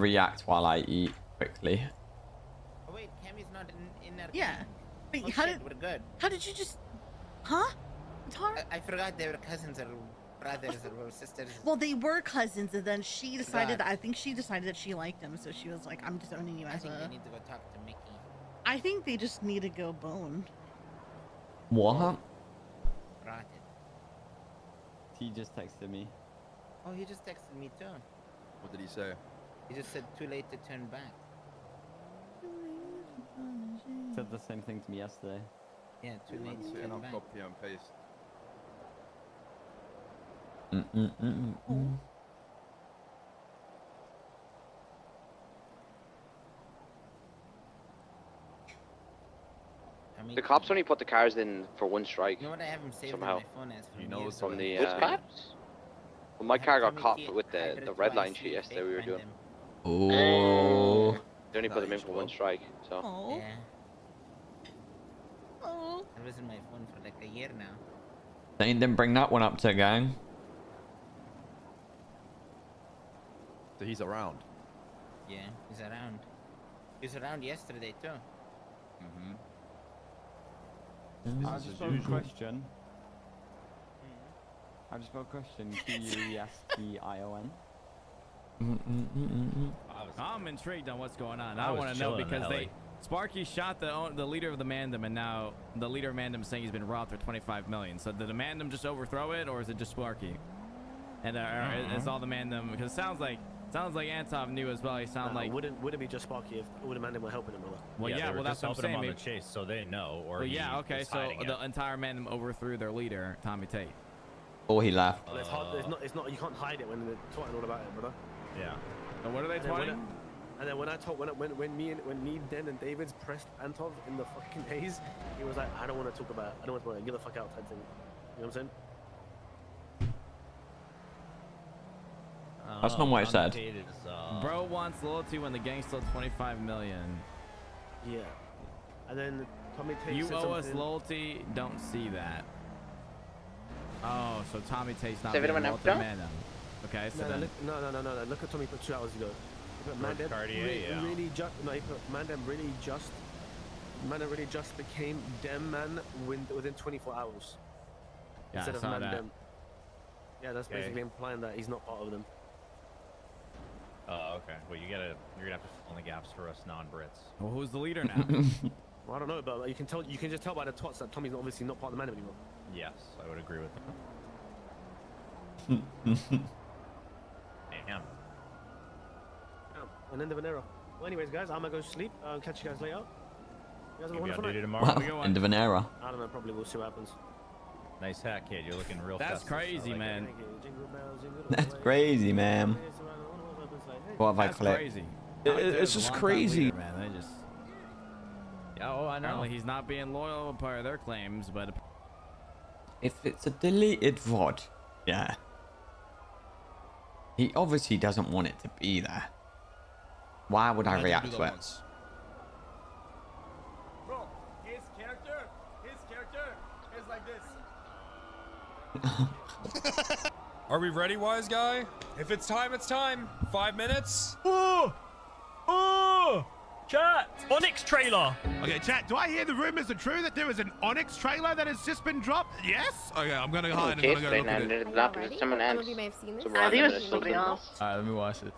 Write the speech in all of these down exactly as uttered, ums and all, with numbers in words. react while I eat quickly. Oh wait, Cammy's not in, in our yeah. Wait, oh, how shit, did we're good? How did you just? Huh? I, I forgot they were cousins or brothers or sisters. Well, they were cousins, and then she decided. That, I think she decided that she liked him, so she was like, "I'm disowning you." I as think a... they need to go talk to Mickey. I think they just need to go bone. What? Rotted. He just texted me. Oh, he just texted me too. What did he say? He just said, "Too late to turn back." He said the same thing to me yesterday. Yeah, too late to turn back. I'll copy and paste. Mm mm mm mm. mm. The cops only put the cars in for one strike. You know what I have him saved somehow. On my phone as from, he knows from the uh, which cops? Well, my car got caught with the the red line shit yesterday we were doing. Oh. They only put them in for one strike, so. Oh. Yeah. Oh. I was in my phone for like a year now. They didn't bring that one up to a gang. So he's around. Yeah, he's around. He was around yesterday too. Mm-hmm. I just got a question. I just got a question. Q U E S T I O N. I'm intrigued on what's going on. I, I want to know because they Sparky shot the the leader of the Mandem, and now the leader of Mandem saying he's been robbed for twenty-five million. So did the Mandem just overthrow it, or is it just Sparky? And uh, mm-hmm. It's all the Mandem because it sounds like. Sounds like Antov knew as well. He sounded no, like wouldn't wouldn't be just Sparky if all the Mandem were helping him. Or well, yeah, yeah well that's what I'm saying. Him on the chase, so they know. Or well, yeah, okay. So the it. entire Mandem overthrew their leader, Tommy Tate. Oh, he laughed. Uh, it's hard. It's not. It's not. You can't hide it when they're talking all about it, brother. Yeah. And what are they talking? And, and then when I talk, when I, when when me and when me, Den, and David's pressed Antov in the fucking haze, he was like, I don't want to talk about it. I don't want to talk about it. Get the fuck out, type thing. You know what I'm saying? That's not what I said. Bro wants loyalty when the gang stole twenty-five million. Yeah. And then Tommy Tate. You owe us loyalty. Don't see that. Oh, so Tommy Tate's not being loyal to Mandem. Okay. So no, then. No, no, no, no, no. Look at Tommy put two hours ago. He put Mandem really, yeah. really just. No, he put Mandem really just. Mandem really just became Dem Man within twenty-four hours. Yeah, instead of Mandem. Yeah, that's okay. Basically implying that he's not part of them. Oh, okay. Well, you gotta, you're gonna have to fill in the gaps for us non-Brits. Well, who's the leader now? Well, I don't know, but you can tell, you can just tell by the tots that Tommy's obviously not part of the Mandem anymore. Yes, I would agree with that. Damn. An end of an era. Well, anyways, guys, I'm gonna go sleep. I'll uh, catch you guys later. You guys have a wonderful night. Tomorrow. Wow. End of an era. I don't know. Probably we'll see what happens. Nice hat, kid. You're looking real. That's crazy, like man. That. That's crazy, man. What have I collected? It, it, it's just crazy, leader, man. They just. Yeah, oh, I know. Apparently he's not being loyal by their claims, but if it's a deleted V O D, yeah. He obviously doesn't want it to be there. Why would I, I react to it? Bro, his character, his character is like this. Are we ready, wise guy? If it's time, it's time. Five minutes. Ooh! Ooh! Chat! Onyx trailer! Okay, chat, do I hear the rumors are true that there is an Onyx trailer that has just been dropped? Yes? Okay, I'm gonna hide and I'm gonna go look at it. I think you may have seen this. I think it was somebody else. Alright, let me watch it.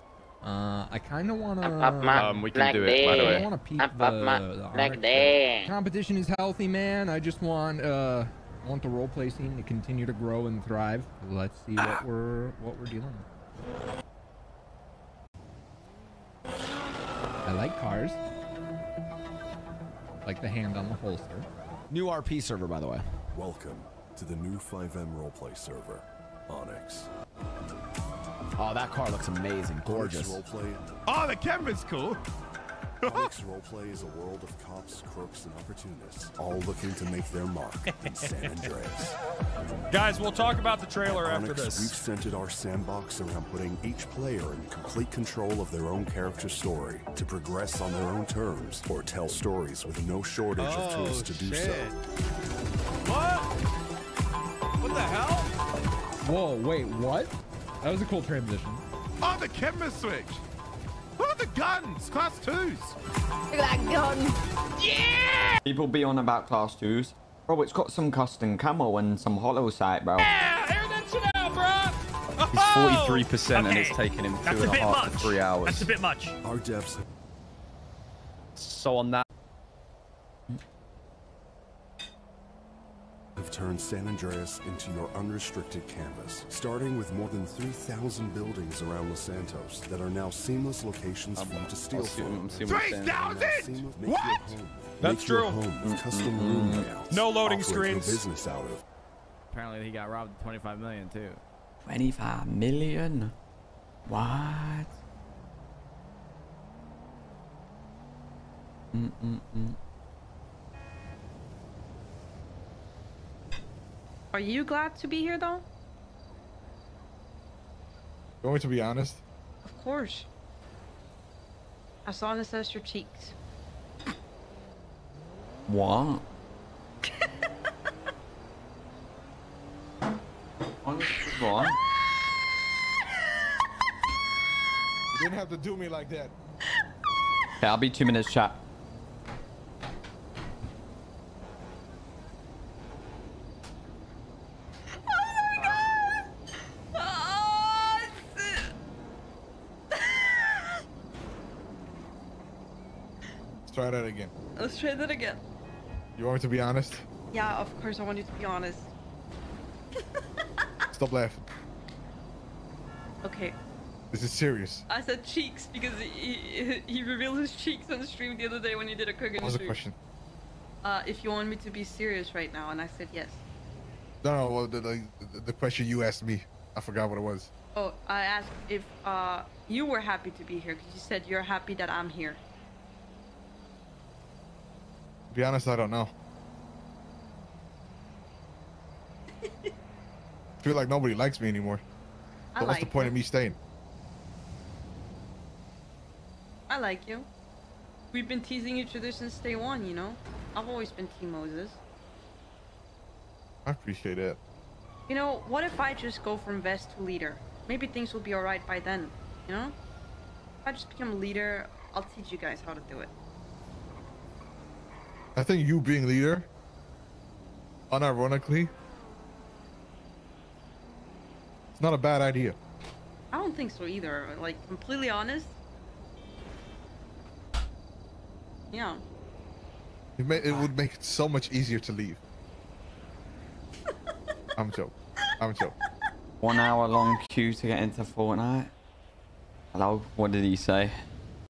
Uh, I kinda wanna... Um, we can do it, by the way. I wanna peep the Onyx. Competition is healthy, man. I just want, uh... want the roleplay scene to continue to grow and thrive. Let's see what ah. we're what we're dealing with. I like cars. Like the hand on the holster. New R P server, by the way. Welcome to the new five M roleplay server, Onyx. Oh, that car looks amazing, gorgeous. Roleplay. Oh, the camera's cool. Onyx Roleplay is a world of cops, crooks, and opportunists, all looking to make their mark in San Andreas. Guys, we'll talk about the trailer Onyx, after this. We've centered our sandbox around putting each player in complete control of their own character story to progress on their own terms or tell stories with no shortage oh, of tools to shit. do so. What? What the hell? Whoa, wait, what? That was a cool transition. Oh, the camera switch! What the guns, class twos. Look at that gun. Yeah. People be on about class twos. Bro, it's got some custom camo and some hollow sight, bro. Yeah, air that shit out, bro. He's forty-three percent okay. And it's taken him two That's and a, a half much. to three hours. That's a bit much. Our depths. So on that. Have turned San Andreas into your unrestricted canvas, starting with more than three thousand buildings around Los Santos that are now seamless locations um, for you to steal from. three thousand! What? That's true. No loading screens. Business out of. Apparently he got robbed of twenty-five million too. twenty-five million? What? Mm-mm-mm. Are you glad to be here, though? You want me to be honest? Of course. I saw this as your cheeks. What? What? You didn't have to do me like that. Okay, I'll be two minutes chat. Try that again. Let's try that again. You want me to be honest? Yeah, of course I want you to be honest. Stop laughing. Okay. This is serious. I said cheeks because he he revealed his cheeks on the stream the other day when he did a cooking. What was the question? Uh, if you want me to be serious right now, and I said yes. No, no. Well, the, the the question you asked me, I forgot what it was. Oh, I asked if uh you were happy to be here because you said you're happy that I'm here. To be honest, I don't know. I feel like nobody likes me anymore. So what's like the point you. of me staying? I like you. We've been teasing each other since day one, you know? I've always been Team Moses. I appreciate it. You know, what if I just go from vest to leader? Maybe things will be alright by then, you know? If I just become a leader, I'll teach you guys how to do it. I think you being leader, unironically, it's not a bad idea. I don't think so either. Like, completely honest. Yeah. It, may, it would make it so much easier to leave. I'm joking. I'm joking. One hour long queue to get into Fortnite. Hello? What did he say?